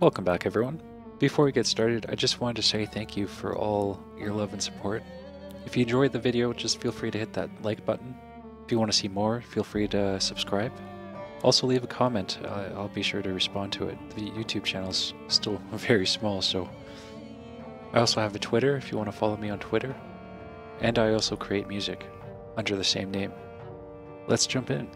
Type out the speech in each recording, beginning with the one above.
Welcome back, everyone. Before we get started, I just wanted to say thank you for all your love and support. If you enjoyed the video, just feel free to hit that like button. If you want to see more, feel free to subscribe. Also leave a comment, I'll be sure to respond to it. The YouTube channel's still very small, so... I also have a Twitter if you want to follow me on Twitter. And I also create music under the same name. Let's jump in.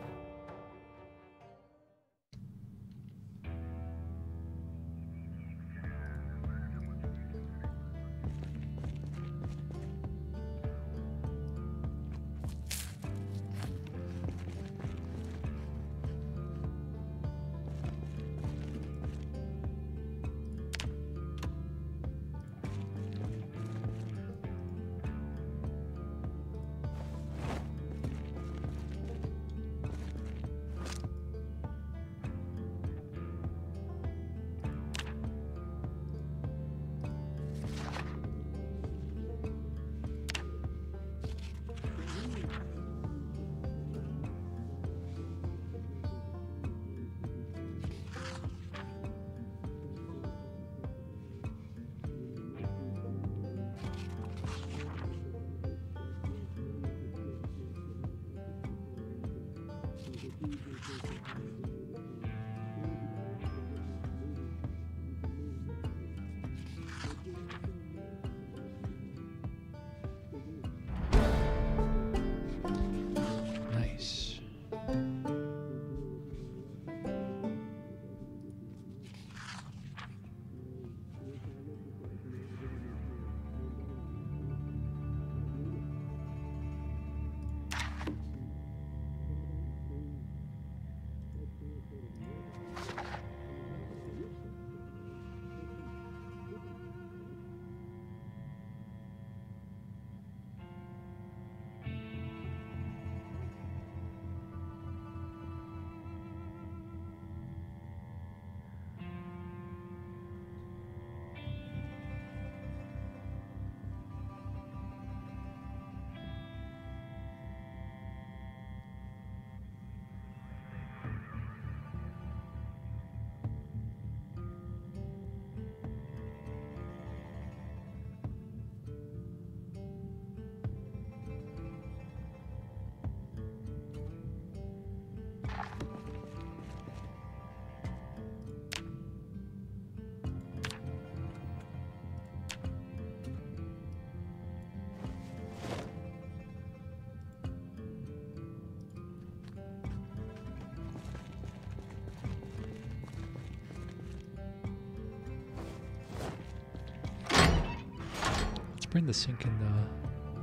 Bring the sink in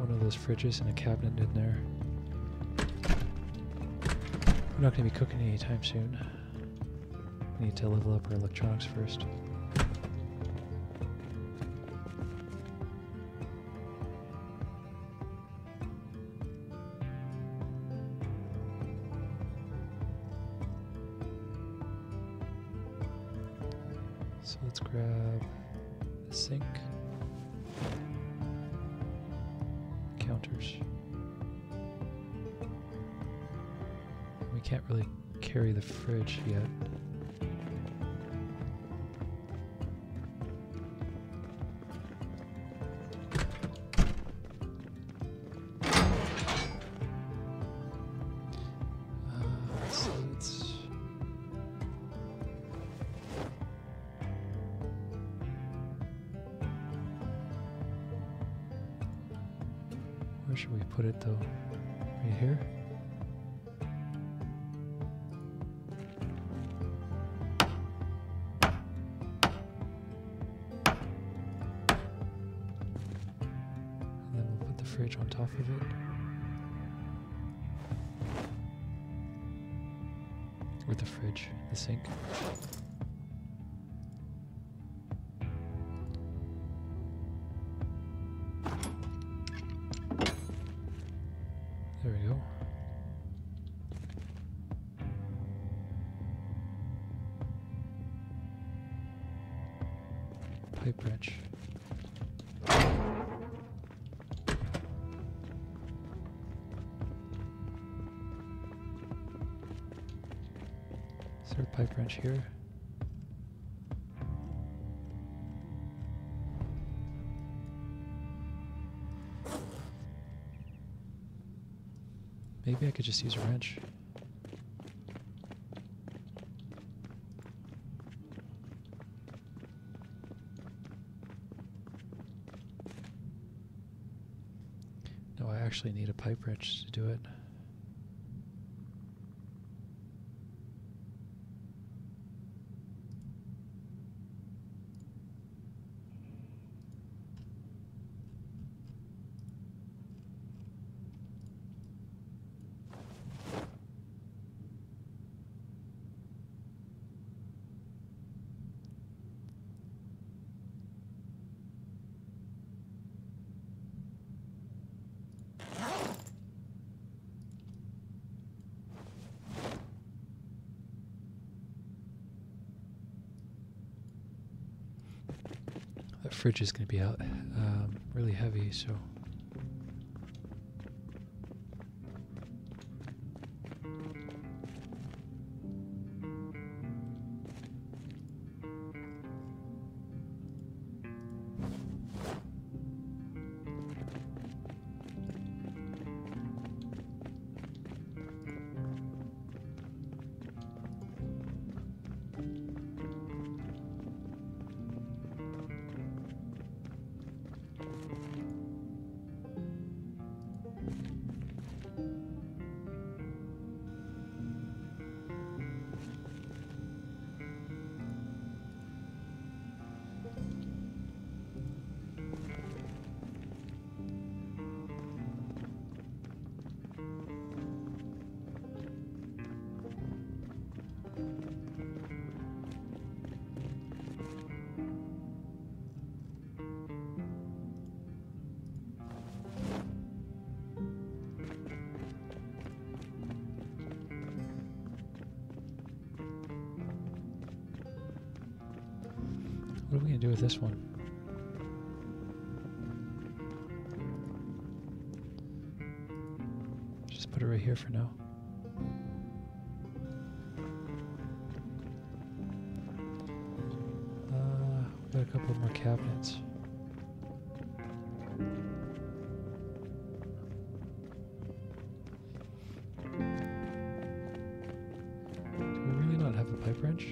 one of those fridges and a cabinet in there. We're not going to be cooking anytime soon. We need to level up our electronics first. So let's grab the sink. We can't really carry the fridge yet. Where should we put it though? Right here? And then we'll put the fridge on top of it. Or the fridge, the sink. Pipe wrench. Is there a pipe wrench here? Maybe I could just use a wrench. No, I actually need a pipe wrench to do it. Fridge is going to be out really heavy, so what are we going to do with this one? Just put it right here for now. We've got a couple more cabinets. Do we really not have a pipe wrench?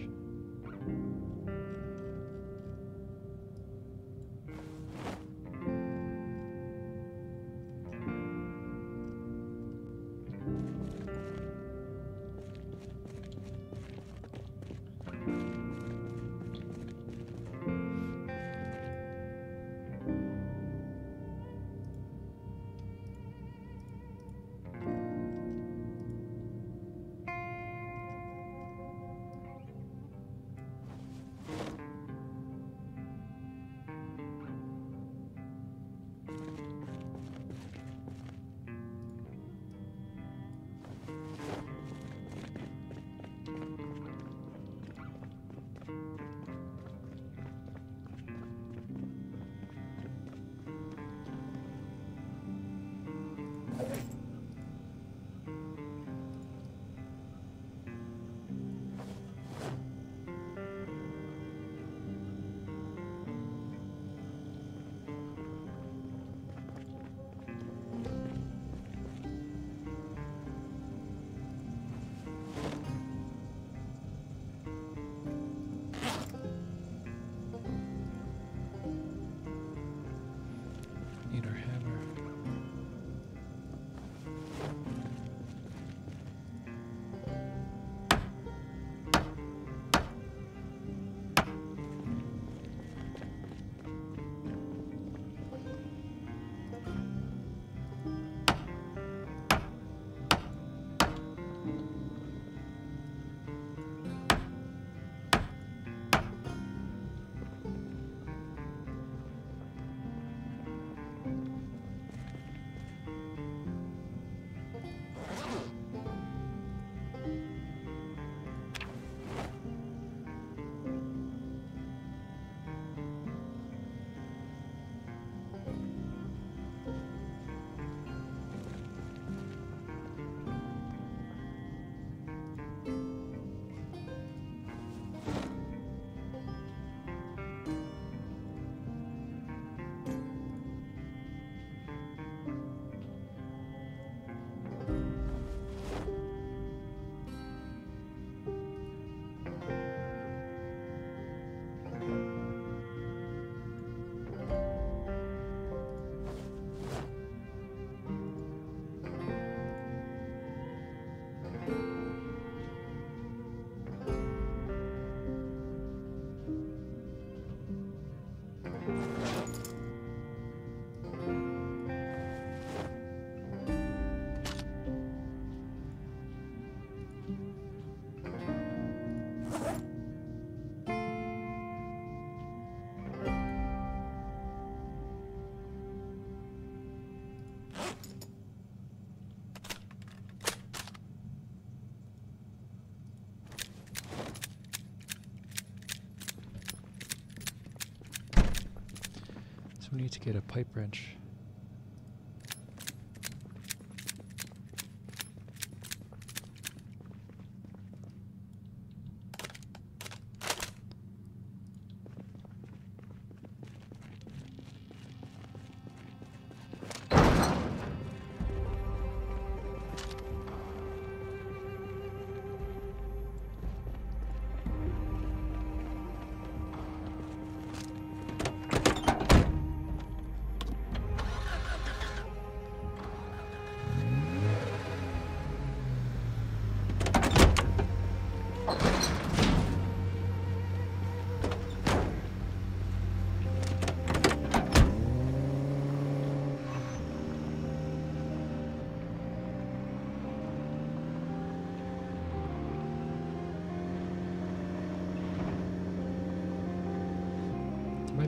So we need to get a pipe wrench.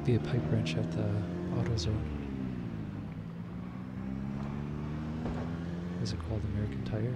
Be a pipe wrench at the AutoZone. Is it called American Tire?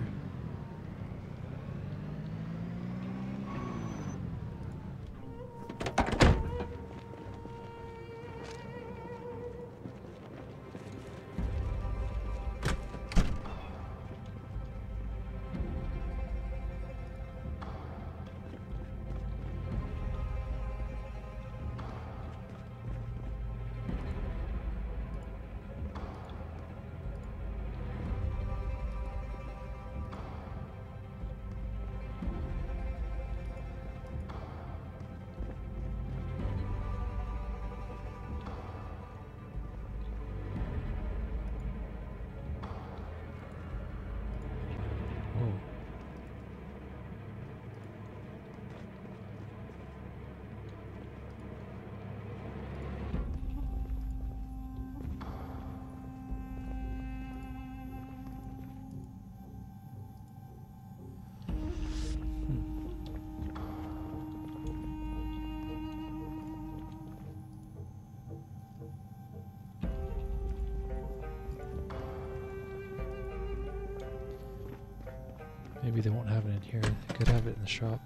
Maybe they won't have it in here. They could have it in the shop.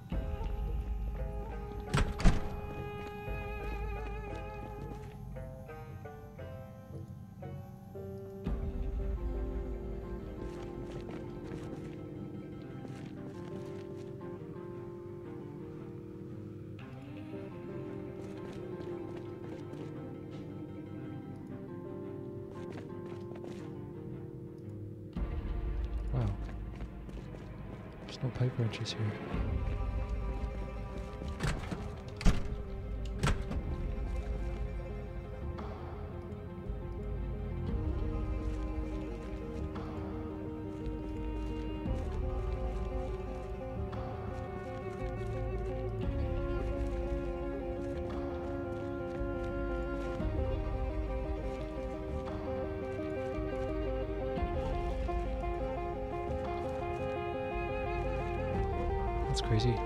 No pipe wrenches here. That's crazy. So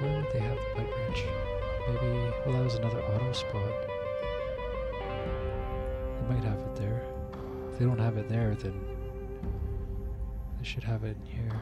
where would they have the pipe wrench? Maybe, well, that was another auto spot. They might have it there. If they don't have it there, then they should have it in here.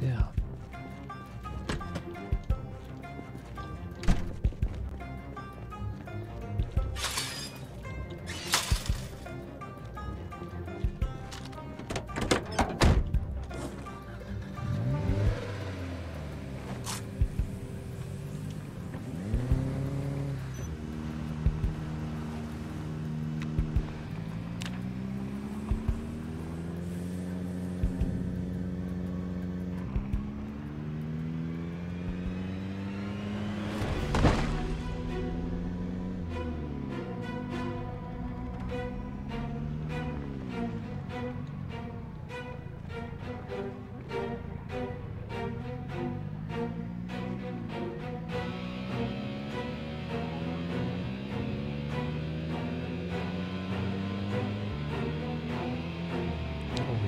down.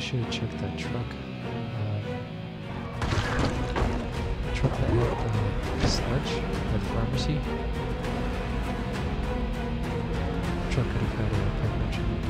Should have checked that truck. The truck that had the sludge at the pharmacy. The truck could have had a beverage in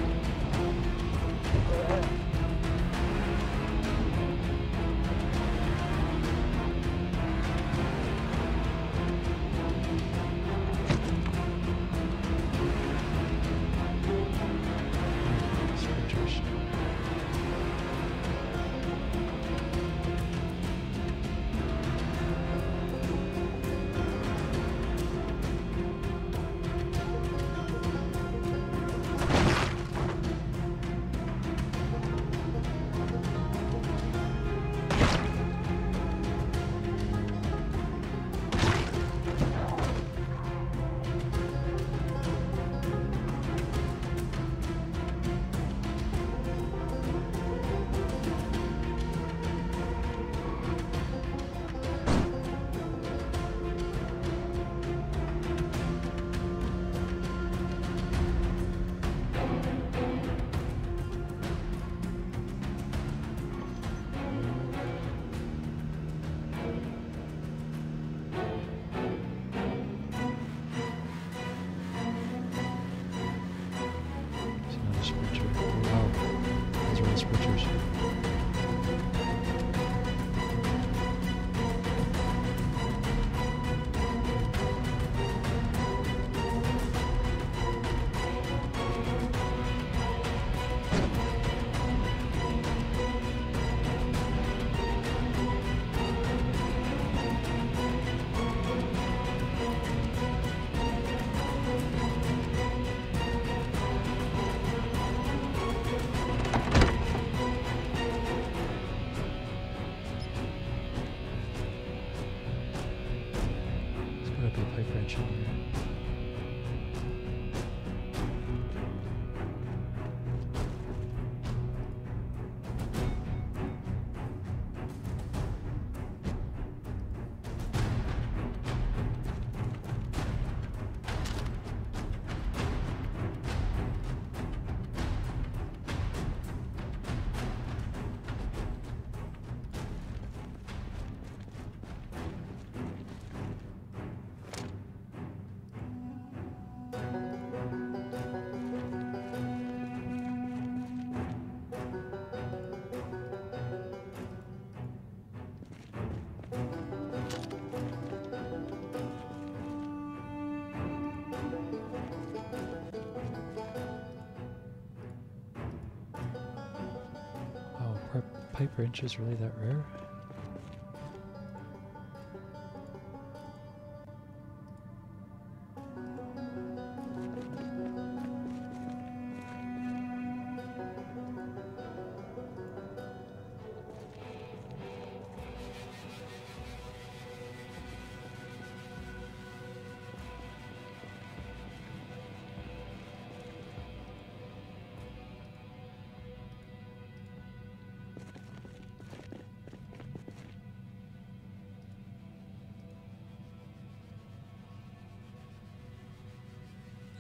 Pipe wrench is really that rare?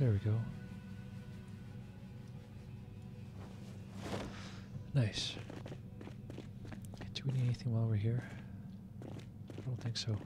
There we go. Nice. Do we need anything while we're here? I don't think so.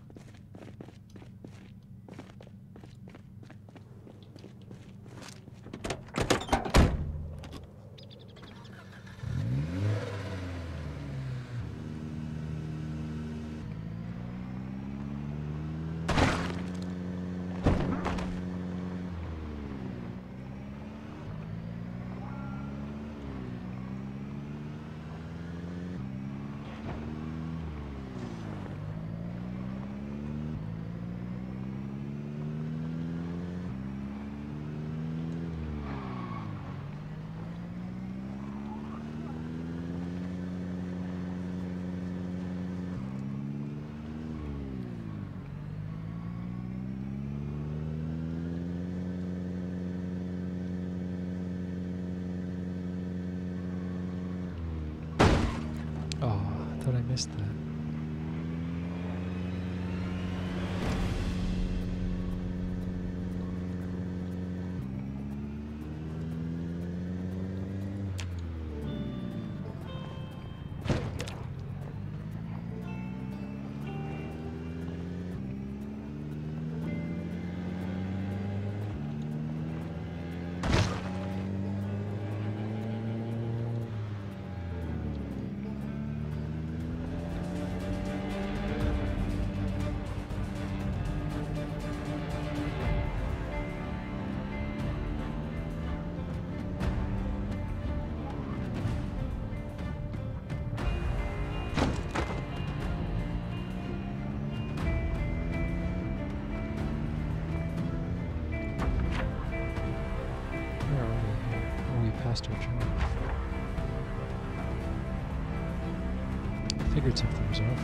missed that. Figured something was off.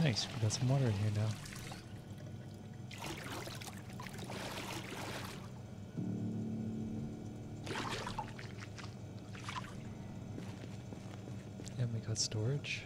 Nice, we got some water in here now. And we got storage.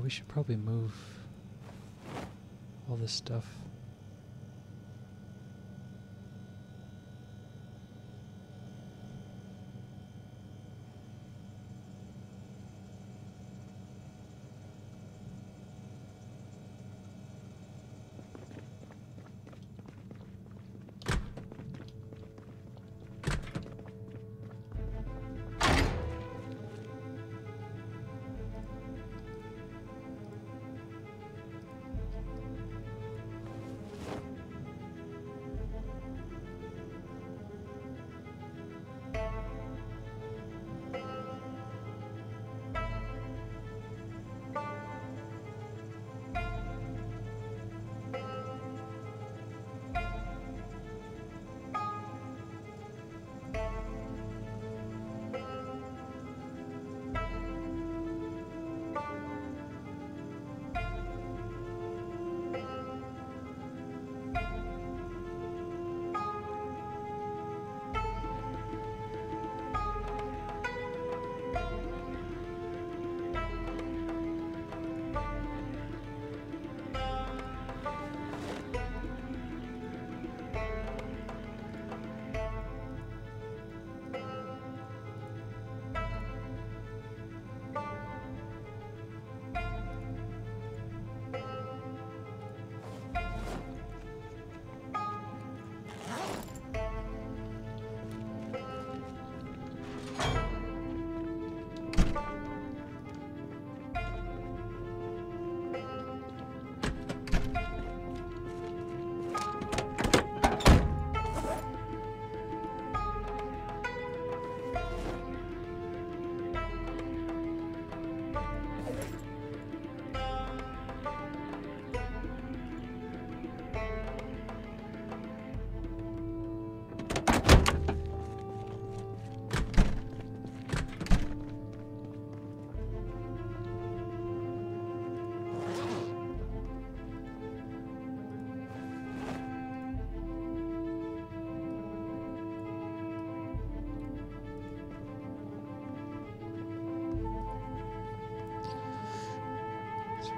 we should probably move all this stuff.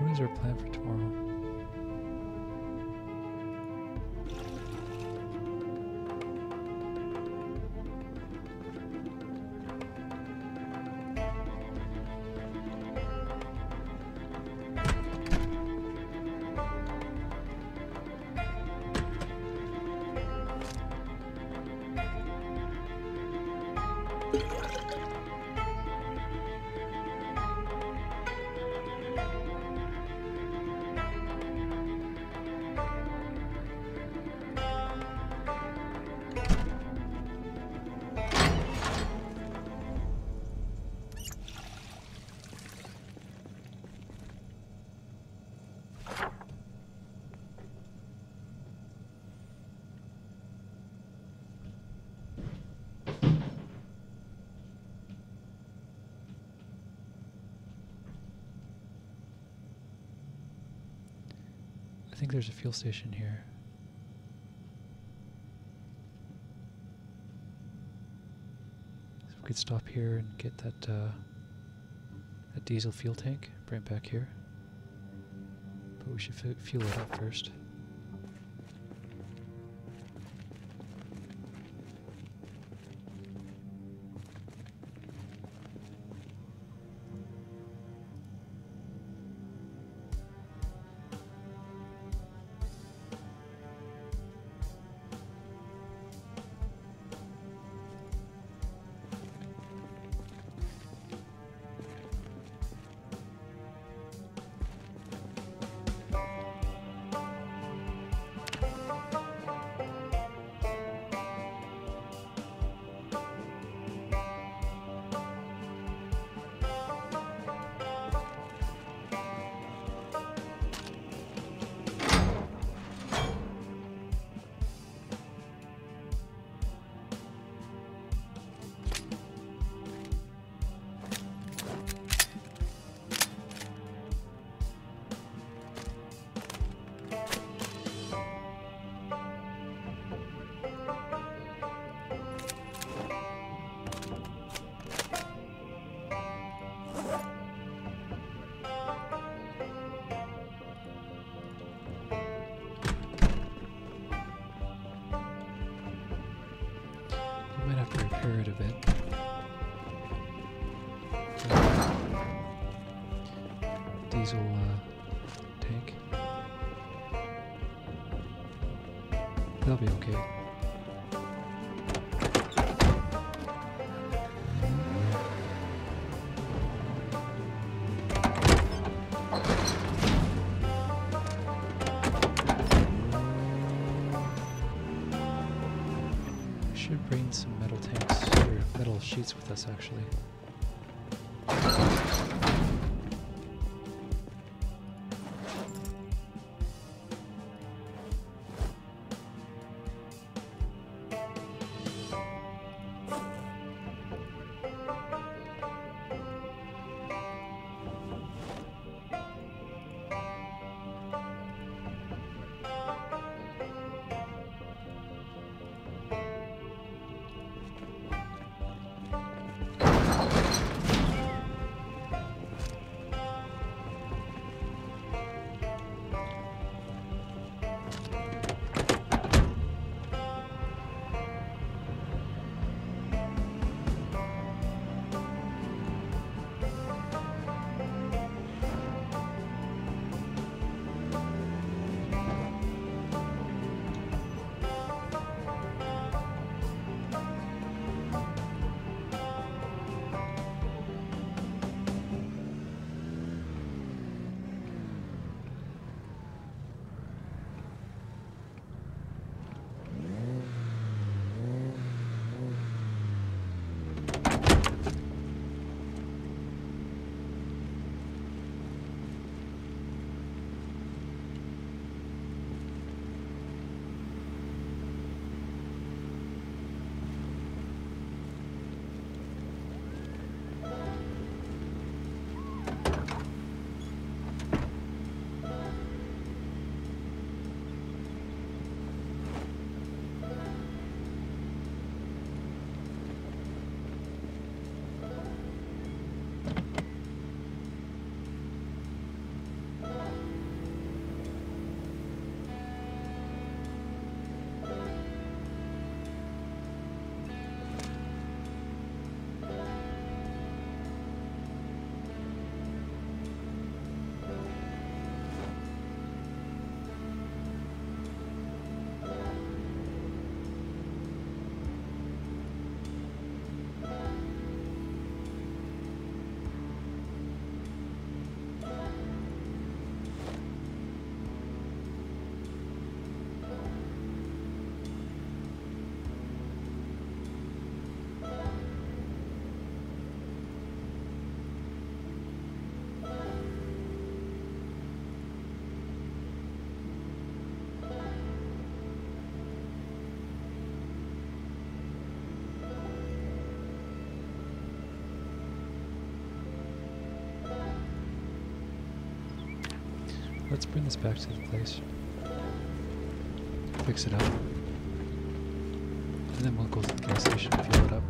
What is our plan for tomorrow? I think there's a fuel station here. So we could stop here and get that that diesel fuel tank, bring it back here. But we should fuel it up first. third of it. These will take. They'll be okay. Should bring some metal tanks or metal sheets with us, actually. Let's bring this back to the place, fix it up, and then we'll go to the gas station and fuel it up.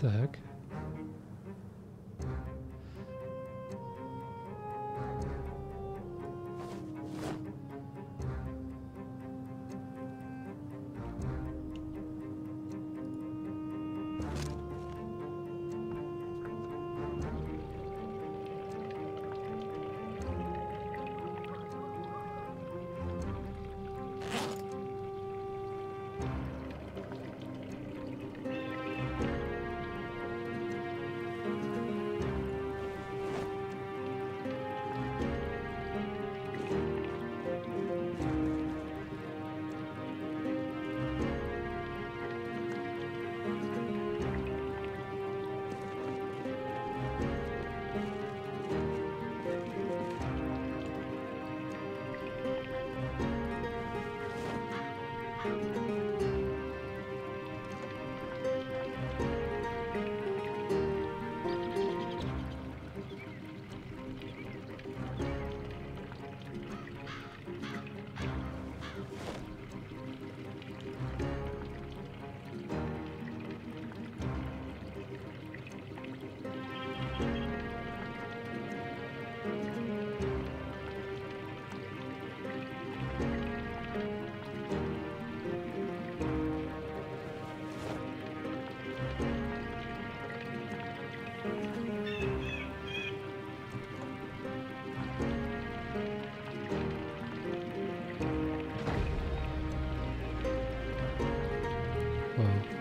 The heck?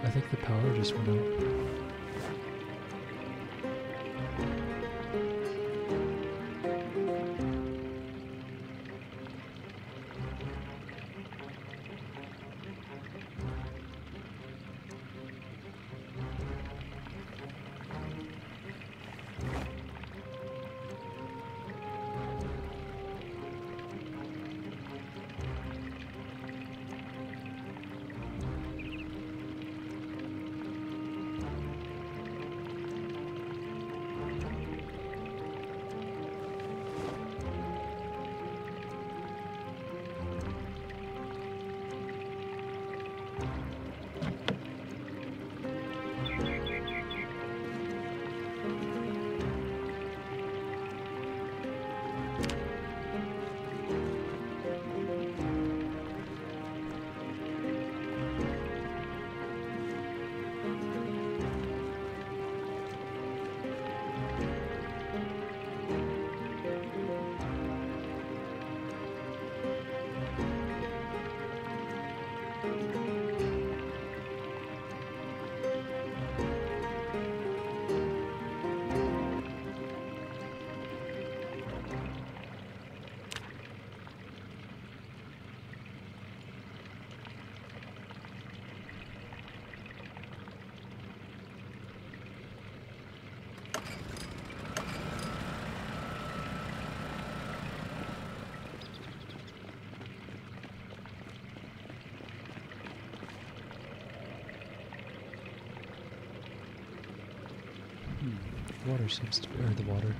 I think the power just went out. Water seems to, or the water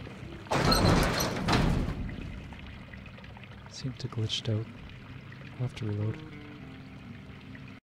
seemed to glitched out. I'll have to reload.